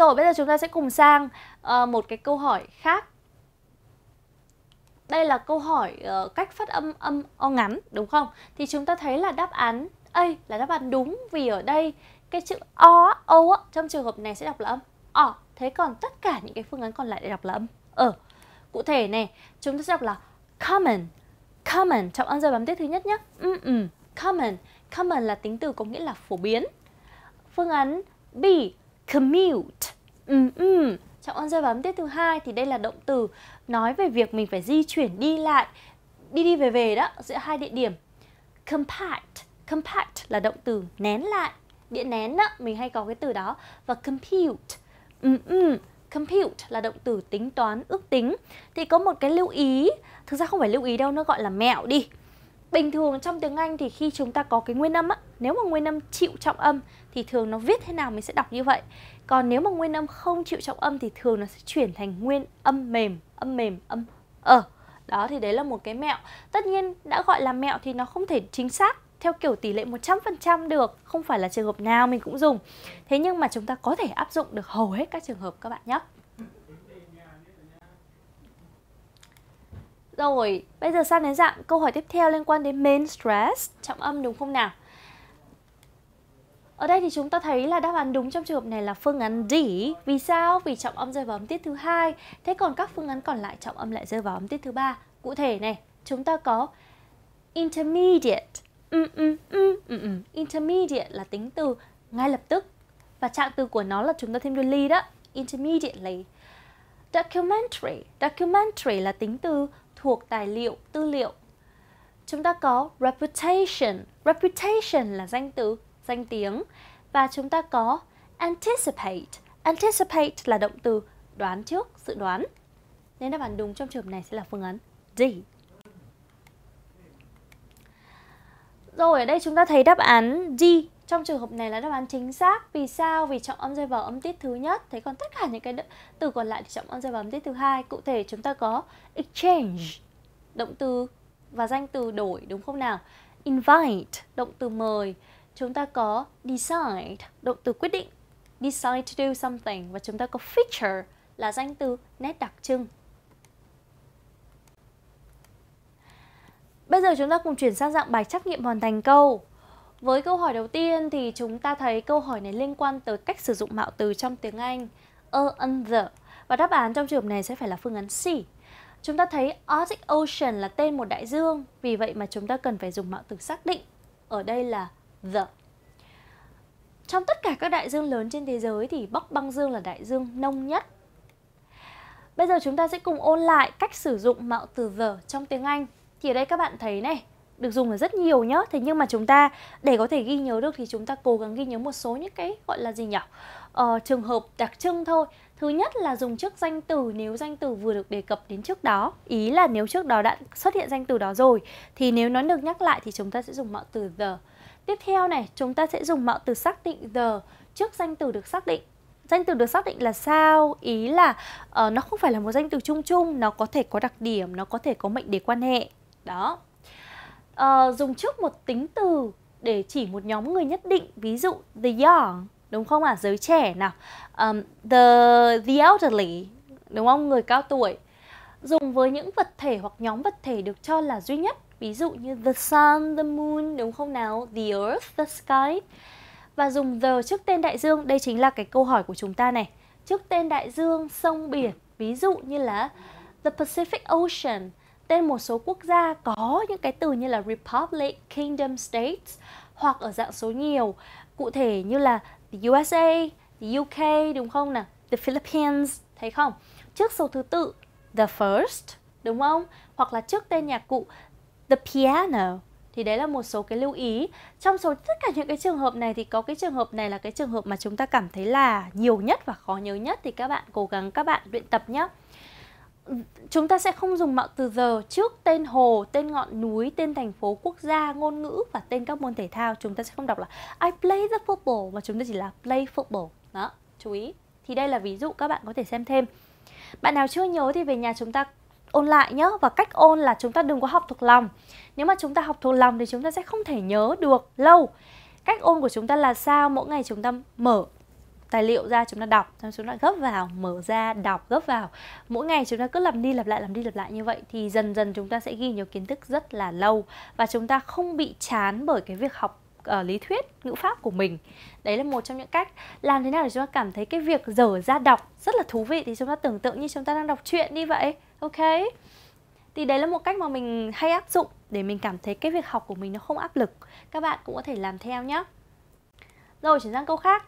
Rồi bây giờ chúng ta sẽ cùng sang một cái câu hỏi khác. Đây là câu hỏi cách phát âm âm o ngắn, đúng không? Thì chúng ta thấy là đáp án A là đáp án đúng, vì ở đây cái chữ O, O trong trường hợp này sẽ đọc là âm O. Thế còn tất cả những cái phương án còn lại để đọc là âm Ờ. Cụ thể này, chúng ta sẽ đọc là common. Common, trọng âm rơi bám tiết thứ nhất nhé. Common. Common là tính từ có nghĩa là phổ biến. Phương án B, commute. Trọng âm rơi bám tiết thứ hai thì đây là động từ nói về việc mình phải di chuyển, đi lại, đi đi về về đó, giữa hai địa điểm. Compact. Compact là động từ nén lại, điện nén đó, mình hay có cái từ đó. Và compute. Compute là động từ tính toán, ước tính. Thì có một cái lưu ý, thực ra không phải lưu ý đâu, nó gọi là mẹo đi. Bình thường trong tiếng Anh thì khi chúng ta có cái nguyên âm á, nếu mà nguyên âm chịu trọng âm thì thường nó viết thế nào mình sẽ đọc như vậy. Còn nếu mà nguyên âm không chịu trọng âm thì thường nó sẽ chuyển thành nguyên âm mềm, âm ờ. Đó, thì đấy là một cái mẹo. Tất nhiên đã gọi là mẹo thì nó không thể chính xác theo kiểu tỷ lệ 100% được, không phải là trường hợp nào mình cũng dùng. Thế nhưng mà chúng ta có thể áp dụng được hầu hết các trường hợp các bạn nhé. Rồi, bây giờ sang đến dạng câu hỏi tiếp theo liên quan đến main stress, trọng âm đúng không nào? Ở đây thì chúng ta thấy là đáp án đúng trong trường hợp này là phương án D. Vì sao? Vì trọng âm rơi vào âm tiết thứ hai. Thế còn các phương án còn lại trọng âm lại rơi vào âm tiết thứ ba. Cụ thể này, chúng ta có intermediate. Intermediate là tính từ ngay lập tức, và trạng từ của nó là chúng ta thêm ly đó, intermediately. Documentary. Documentary là tính từ thuộc tài liệu, tư liệu. Chúng ta có reputation. Reputation là danh từ, danh tiếng. Và chúng ta có anticipate. Anticipate là động từ đoán trước, dự đoán. Nên đáp án đúng trong trường hợp này sẽ là phương án D. Rồi, ở đây chúng ta thấy đáp án D trong trường hợp này là đáp án chính xác. Vì sao? Vì trọng âm rơi vào âm tiết thứ nhất. Thế còn tất cả những cái từ còn lại thì trọng âm rơi vào âm tiết thứ hai. Cụ thể chúng ta có exchange, động từ và danh từ đổi, đúng không nào? Invite, động từ mời. Chúng ta có decide, động từ quyết định, decide to do something. Và chúng ta có feature là danh từ, nét đặc trưng. Bây giờ chúng ta cùng chuyển sang dạng bài trắc nghiệm hoàn thành câu. Với câu hỏi đầu tiên thì chúng ta thấy câu hỏi này liên quan tới cách sử dụng mạo từ trong tiếng Anh under. Và đáp án trong trường hợp này sẽ phải là phương án C. Chúng ta thấy Arctic Ocean là tên một đại dương, vì vậy mà chúng ta cần phải dùng mạo từ xác định. Ở đây là the. Trong tất cả các đại dương lớn trên thế giới thì Bắc Băng Dương là đại dương nông nhất. Bây giờ chúng ta sẽ cùng ôn lại cách sử dụng mạo từ the trong tiếng Anh. Thì ở đây các bạn thấy này, được dùng ở rất nhiều nhá. Thế nhưng mà chúng ta để có thể ghi nhớ được thì chúng ta cố gắng ghi nhớ một số những cái gọi là gì nhỉ? Trường hợp đặc trưng thôi. Thứ nhất là dùng trước danh từ nếu danh từ vừa được đề cập đến trước đó. Ý là nếu trước đó đã xuất hiện danh từ đó rồi thì nếu nó được nhắc lại thì chúng ta sẽ dùng mạo từ the. Tiếp theo này, chúng ta sẽ dùng mạo từ xác định the trước danh từ được xác định. Danh từ được xác định là sao? Ý là nó không phải là một danh từ chung chung, nó có thể có đặc điểm, nó có thể có mệnh đề quan hệ. Đó. Dùng trước một tính từ để chỉ một nhóm người nhất định, ví dụ the young, đúng không ạ? Giới trẻ nào. The elderly, đúng không? Người cao tuổi. Dùng với những vật thể hoặc nhóm vật thể được cho là duy nhất, ví dụ như the sun, the moon, đúng không nào? The earth, the sky. Và dùng the trước tên đại dương, đây chính là cái câu hỏi của chúng ta này. Trước tên đại dương, sông biển, ví dụ như là the Pacific Ocean. Tên một số quốc gia có những cái từ như là Republic, Kingdom, States, hoặc ở dạng số nhiều, cụ thể như là the USA, the UK, đúng không nào? The Philippines, thấy không? Trước số thứ tự, the first, đúng không? Hoặc là trước tên nhạc cụ, the piano. Thì đấy là một số cái lưu ý. Trong số tất cả những cái trường hợp này thì có cái trường hợp này là cái trường hợp mà chúng ta cảm thấy là nhiều nhất và khó nhớ nhất. Thì các bạn cố gắng các bạn luyện tập nhé. Chúng ta sẽ không dùng mạo từ the trước tên hồ, tên ngọn núi, tên thành phố, quốc gia, ngôn ngữ và tên các môn thể thao. Chúng ta sẽ không đọc là I play the football, mà chúng ta chỉ là play football. Đó, chú ý. Thì đây là ví dụ các bạn có thể xem thêm. Bạn nào chưa nhớ thì về nhà chúng ta ôn lại nhé. Và cách ôn là chúng ta đừng có học thuộc lòng. Nếu mà chúng ta học thuộc lòng thì chúng ta sẽ không thể nhớ được lâu. Cách ôn của chúng ta là sao? Mỗi ngày chúng ta mở tài liệu ra, chúng ta đọc, chúng ta gấp vào, mở ra, đọc, gấp vào. Mỗi ngày chúng ta cứ lặp đi lặp lại như vậy thì dần dần chúng ta sẽ ghi nhiều kiến thức rất là lâu và chúng ta không bị chán bởi cái việc học lý thuyết ngữ pháp của mình. Đấy là một trong những cách làm thế nào để chúng ta cảm thấy cái việc dở ra đọc rất là thú vị. Thì chúng ta tưởng tượng như chúng ta đang đọc truyện như vậy. Ok, thì đấy là một cách mà mình hay áp dụng để mình cảm thấy cái việc học của mình nó không áp lực. Các bạn cũng có thể làm theo nhé. Rồi, chuyển sang câu khác.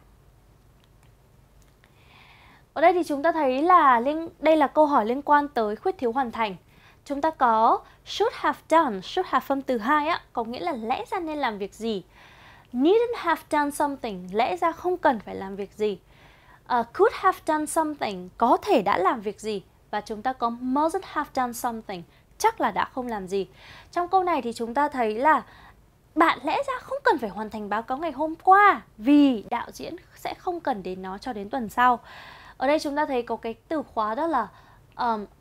Ở đây thì chúng ta thấy là đây là câu hỏi liên quan tới khuyết thiếu hoàn thành. Chúng ta có should have done, should have phân từ 2 á, có nghĩa là lẽ ra nên làm việc gì. Needn't have done something, lẽ ra không cần phải làm việc gì. Could have done something, có thể đã làm việc gì. Và chúng ta có mustn't have done something, chắc là đã không làm gì. Trong câu này thì chúng ta thấy là bạn lẽ ra không cần phải hoàn thành báo cáo ngày hôm qua vì đạo diễn sẽ không cần đến nó cho đến tuần sau. Ở đây chúng ta thấy có cái từ khóa đó là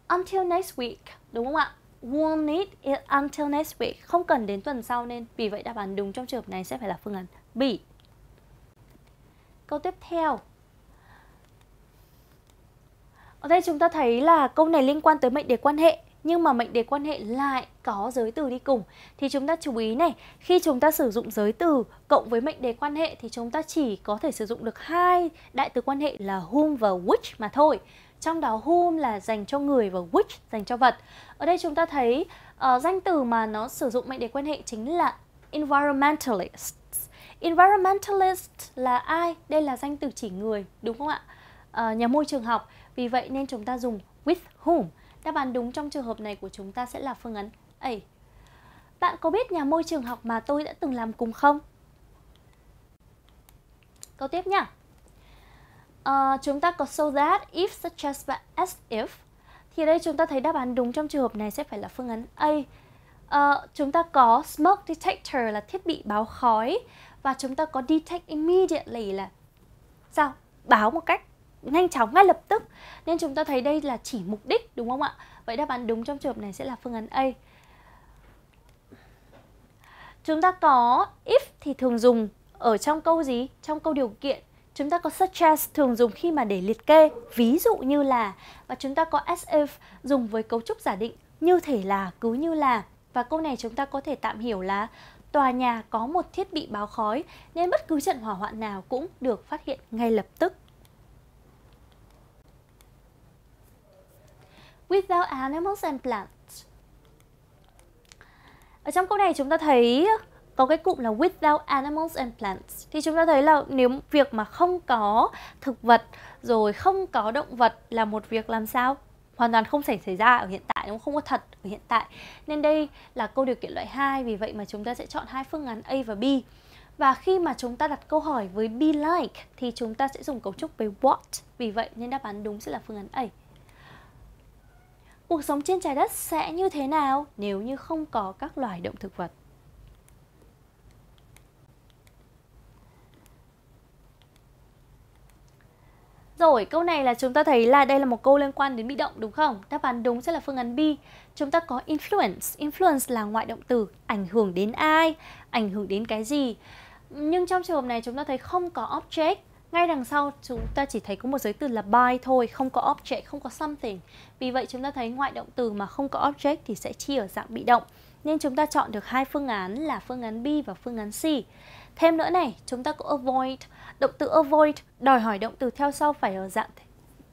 until next week, đúng không ạ? Won't need it until next week, không cần đến tuần sau nên vì vậy đáp án đúng trong trường hợp này sẽ phải là phương án B. Câu tiếp theo. Ở đây chúng ta thấy là câu này liên quan tới mệnh đề quan hệ, nhưng mà mệnh đề quan hệ lại có giới từ đi cùng. Thì chúng ta chú ý này, khi chúng ta sử dụng giới từ cộng với mệnh đề quan hệ thì chúng ta chỉ có thể sử dụng được 2 đại từ quan hệ là whom và which mà thôi. Trong đó whom là dành cho người và which dành cho vật. Ở đây chúng ta thấy danh từ mà nó sử dụng mệnh đề quan hệ chính là environmentalist. Environmentalist là ai? Đây là danh từ chỉ người, đúng không ạ? Nhà môi trường học. Vì vậy nên chúng ta dùng with whom. Đáp án đúng trong trường hợp này của chúng ta sẽ là phương án A. Bạn có biết nhà môi trường học mà tôi đã từng làm cùng không? Câu tiếp nha. Chúng ta có so that, if, such as và as if. Thì đây chúng ta thấy đáp án đúng trong trường hợp này sẽ phải là phương án A. Chúng ta có smoke detector là thiết bị báo khói. Và chúng ta có detect immediately là sao? Báo một cách nhanh chóng, ngay lập tức. Nên chúng ta thấy đây là chỉ mục đích, đúng không ạ? Vậy đáp án đúng trong trường hợp này sẽ là phương án A. Chúng ta có if thì thường dùng ở trong câu gì? Trong câu điều kiện. Chúng ta có such as thường dùng khi mà để liệt kê, ví dụ như là. Và chúng ta có as if dùng với cấu trúc giả định, như thể là, cứ như là. Và câu này chúng ta có thể tạm hiểu là tòa nhà có một thiết bị báo khói nên bất cứ trận hỏa hoạn nào cũng được phát hiện ngay lập tức. Without animals and plants. Ở trong câu này chúng ta thấy có cái cụm là without animals and plants. Thì chúng ta thấy là nếu việc mà không có thực vật rồi không có động vật là một việc làm sao? Hoàn toàn không xảy ra ở hiện tại, nó không có thật ở hiện tại. Nên đây là câu điều kiện loại 2, vì vậy mà chúng ta sẽ chọn hai phương án A và B. Và khi mà chúng ta đặt câu hỏi với be like thì chúng ta sẽ dùng cấu trúc với what. Vì vậy nên đáp án đúng sẽ là phương án A. Cuộc sống trên trái đất sẽ như thế nào nếu như không có các loài động thực vật? Rồi, câu này là chúng ta thấy là đây là một câu liên quan đến bị động, đúng không? Đáp án đúng sẽ là phương án B. Chúng ta có influence. Influence là ngoại động từ, ảnh hưởng đến ai, ảnh hưởng đến cái gì. Nhưng trong trường hợp này chúng ta thấy không có object. Ngay đằng sau chúng ta chỉ thấy có một giới từ là by thôi, không có object, không có something. Vì vậy chúng ta thấy ngoại động từ mà không có object thì sẽ chia ở dạng bị động. Nên chúng ta chọn được hai phương án là phương án B và phương án C. Thêm nữa này, chúng ta có avoid. Động từ avoid đòi hỏi động từ theo sau phải ở dạng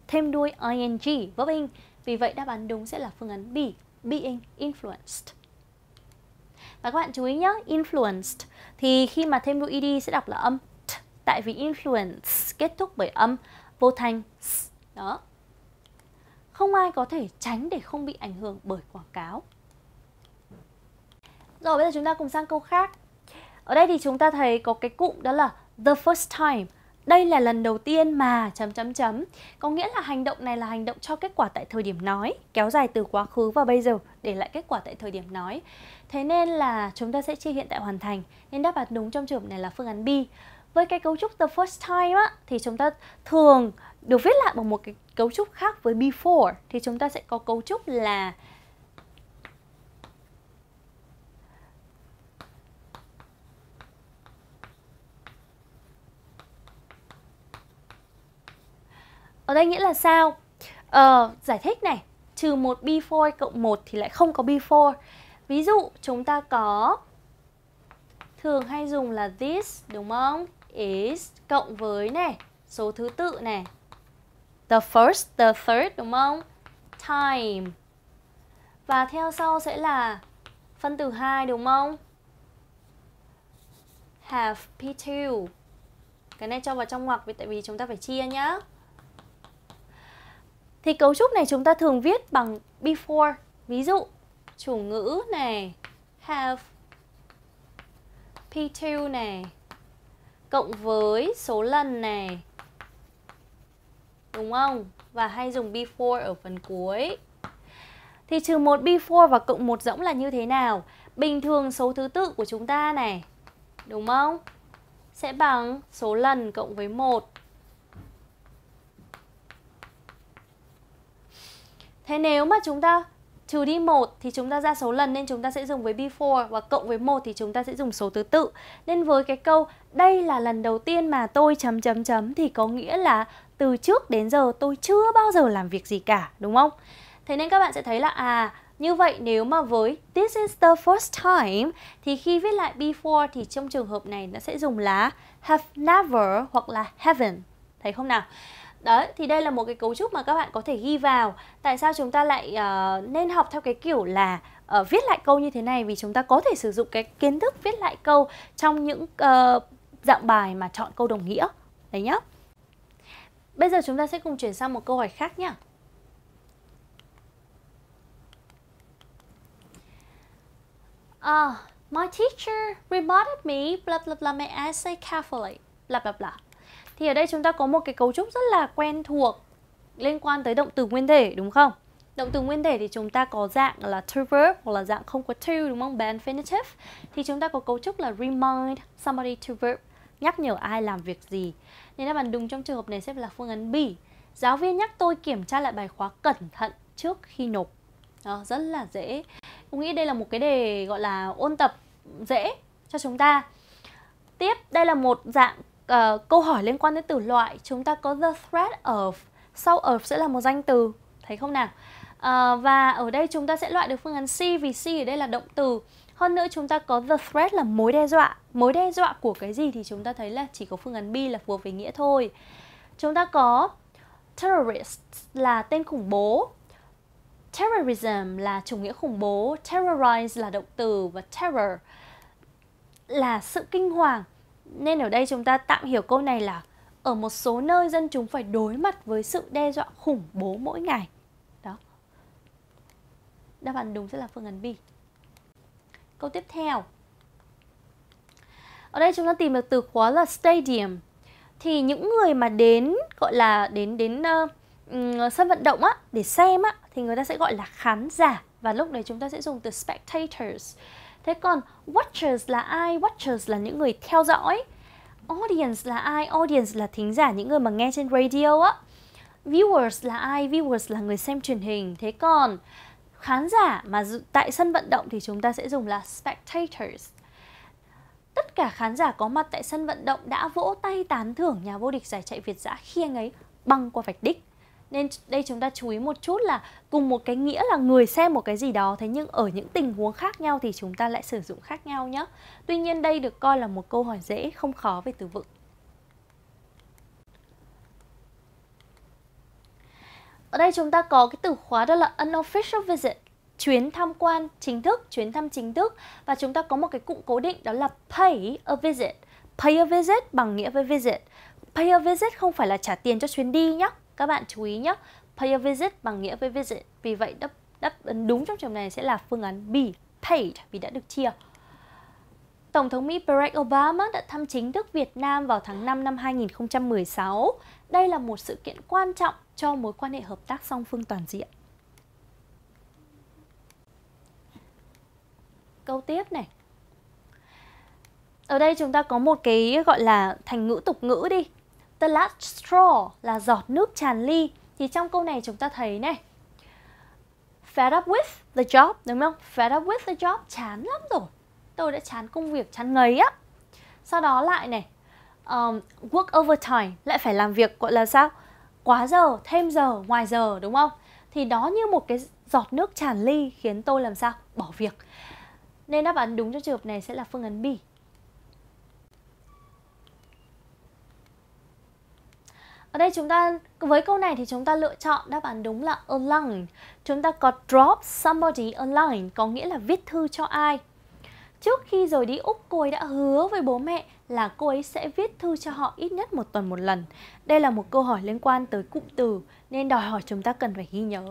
thêm đuôi ing, verb ing. Vì vậy đáp án đúng sẽ là phương án B, being influenced. Và các bạn chú ý nhé, influenced thì khi mà thêm đuôi ed sẽ đọc là âm. Tại vì influence kết thúc bởi âm vô thanh. Đó. Không ai có thể tránh để không bị ảnh hưởng bởi quảng cáo. Rồi bây giờ chúng ta cùng sang câu khác. Ở đây thì chúng ta thấy có cái cụm đó là the first time. Đây là lần đầu tiên mà... Có nghĩa là hành động này là hành động cho kết quả tại thời điểm nói, kéo dài từ quá khứ và bây giờ để lại kết quả tại thời điểm nói. Thế nên là chúng ta sẽ chia hiện tại hoàn thành. Nên đáp án đúng trong trường hợp này là phương án B. Với cái cấu trúc the first time á, thì chúng ta thường được viết lại bằng một cái cấu trúc khác với before. Thì chúng ta sẽ có cấu trúc là Ở đây nghĩa là sao? Giải thích này, trừ 1 before cộng 1 thì lại không có before. Ví dụ chúng ta có, thường hay dùng là this, đúng không? Is cộng với này, số thứ tự này, the first, the third, đúng không? Time. Và theo sau sẽ là phân từ 2, đúng không? Have P2. Cái này cho vào trong ngoặc tại vì chúng ta phải chia nhá. Thì cấu trúc này chúng ta thường viết bằng before. Ví dụ chủ ngữ này, have P2 này, cộng với số lần này, đúng không? Và hay dùng before ở phần cuối. Thì trừ 1 before và cộng 1 rỗng là như thế nào? Bình thường số thứ tự của chúng ta này, đúng không? Sẽ bằng số lần cộng với 1. Thế nếu mà chúng ta trừ đi 1 thì chúng ta ra số lần nên chúng ta sẽ dùng với before, và cộng với 1 thì chúng ta sẽ dùng số thứ tự. Nên với cái câu đây là lần đầu tiên mà tôi ... thì có nghĩa là từ trước đến giờ tôi chưa bao giờ làm việc gì cả, đúng không? Thế nên các bạn sẽ thấy là như vậy nếu mà với this is the first time thì khi viết lại before thì trong trường hợp này nó sẽ dùng là have never hoặc là haven't. Thấy không nào? Đấy, thì đây là một cái cấu trúc mà các bạn có thể ghi vào. Tại sao chúng ta lại nên học theo cái kiểu là viết lại câu như thế này? Vì chúng ta có thể sử dụng cái kiến thức viết lại câu trong những dạng bài mà chọn câu đồng nghĩa. Đấy nhá. Bây giờ chúng ta sẽ cùng chuyển sang một câu hỏi khác nhá. My teacher reminded me blah blah blah my essay carefully blah blah blah. Thì ở đây chúng ta có một cái cấu trúc rất là quen thuộc liên quan tới động từ nguyên thể, đúng không? Động từ nguyên thể thì chúng ta có dạng là to verb hoặc là dạng không có to, đúng không? Be infinitive. Thì chúng ta có cấu trúc là remind somebody to verb, nhắc nhở ai làm việc gì. Nên đáp án đúng trong trường hợp này sẽ là phương án B. Giáo viên nhắc tôi kiểm tra lại bài khóa cẩn thận trước khi nộp. Đó, rất là dễ. Tôi nghĩ đây là một cái đề gọi là ôn tập dễ cho chúng ta. Tiếp, đây là một dạng câu hỏi liên quan đến từ loại. Chúng ta có the threat of, sau of sẽ là một danh từ. Thấy không nào? Và ở đây chúng ta sẽ loại được phương án C vì C ở đây là động từ. Hơn nữa chúng ta có the threat là mối đe dọa. Mối đe dọa của cái gì thì chúng ta thấy là chỉ có phương án B là phù hợp với nghĩa thôi. Chúng ta có terrorist là tên khủng bố, terrorism là chủ nghĩa khủng bố, terrorize là động từ và terror là sự kinh hoàng. Nên ở đây chúng ta tạm hiểu câu này là ở một số nơi dân chúng phải đối mặt với sự đe dọa khủng bố mỗi ngày. Đó. Đáp án đúng sẽ là phương án B. Câu tiếp theo. Ở đây chúng ta tìm được từ khóa là stadium. Thì những người mà đến gọi là đến sân vận động á, để xem á, thì người ta sẽ gọi là khán giả. Và lúc đấy chúng ta sẽ dùng từ spectators. Thế còn watchers là ai? Watchers là những người theo dõi. Audience là ai? Audience là thính giả, những người mà nghe trên radio á. Viewers là ai? Viewers là người xem truyền hình. Thế còn khán giả mà tại sân vận động thì chúng ta sẽ dùng là spectators. Tất cả khán giả có mặt tại sân vận động đã vỗ tay tán thưởng nhà vô địch giải chạy Việt dã khi anh ấy băng qua vạch đích. Nên đây chúng ta chú ý một chút là cùng một cái nghĩa là người xem một cái gì đó, thế nhưng ở những tình huống khác nhau thì chúng ta lại sử dụng khác nhau nhé. Tuy nhiên đây được coi là một câu hỏi dễ, không khó về từ vựng. Ở đây chúng ta có cái từ khóa đó là unofficial visit, chuyến tham quan chính thức, chuyến thăm chính thức. Và chúng ta có một cái cụm cố định đó là pay a visit. Pay a visit bằng nghĩa với visit. Pay a visit không phải là trả tiền cho chuyến đi nhé. Các bạn chú ý nhé, pay a visit bằng nghĩa với visit. Vì vậy đáp đúng trong trường này sẽ là phương án B, paid, vì đã được chia. Tổng thống Mỹ Barack Obama đã thăm chính thức Việt Nam vào tháng 5 năm 2016. Đây là một sự kiện quan trọng cho mối quan hệ hợp tác song phương toàn diện. Câu tiếp này. Ở đây chúng ta có một cái gọi là thành ngữ tục ngữ đi. The last straw là giọt nước tràn ly. Thì trong câu này chúng ta thấy này, fed up with the job, đúng không? Fed up with the job, chán lắm rồi, tôi đã chán công việc, chán ngấy á. Sau đó lại này, work overtime, lại phải làm việc gọi là sao? quá giờ, thêm giờ, ngoài giờ, đúng không? Thì đó như một cái giọt nước tràn ly khiến tôi làm sao? Bỏ việc. Nên đáp án đúng cho trường hợp này sẽ là phương án B. Ở đây chúng ta, với câu này thì chúng ta lựa chọn đáp án đúng là online. Chúng ta có drop somebody online, có nghĩa là viết thư cho ai. Trước khi rời đi Úc, cô ấy đã hứa với bố mẹ là cô ấy sẽ viết thư cho họ ít nhất 1 tuần 1 lần. Đây là một câu hỏi liên quan tới cụm từ, nên đòi hỏi chúng ta cần phải ghi nhớ.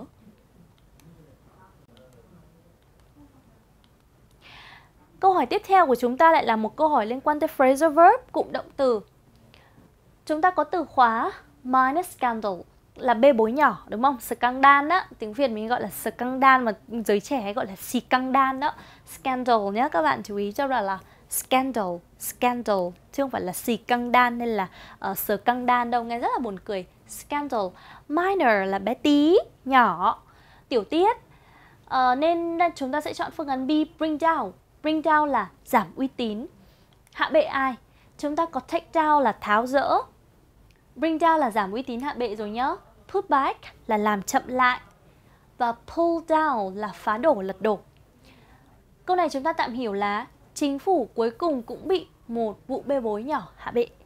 Câu hỏi tiếp theo của chúng ta lại là một câu hỏi liên quan tới phrasal verb, cụm động từ. Chúng ta có từ khóa minor scandal là bê bối nhỏ, đúng không? Scandal đó, tiếng Việt mình gọi là scandal mà giới trẻ hay gọi là scandal đó. Scandal nhé, các bạn chú ý cho là scandal, scandal chứ không phải là scandal nên là scandal đâu, nghe rất là buồn cười. Scandal, minor là bé tí, nhỏ, tiểu tiết. Nên chúng ta sẽ chọn phương án B, bring down. Bring down là giảm uy tín, hạ bệ ai. Chúng ta có take down là tháo dỡ. Bring down là giảm uy tín hạ bệ rồi nhá. Put back là làm chậm lại. Và pull down là phá đổ, lật đổ. Câu này chúng ta tạm hiểu là chính phủ cuối cùng cũng bị một vụ bê bối nhỏ hạ bệ.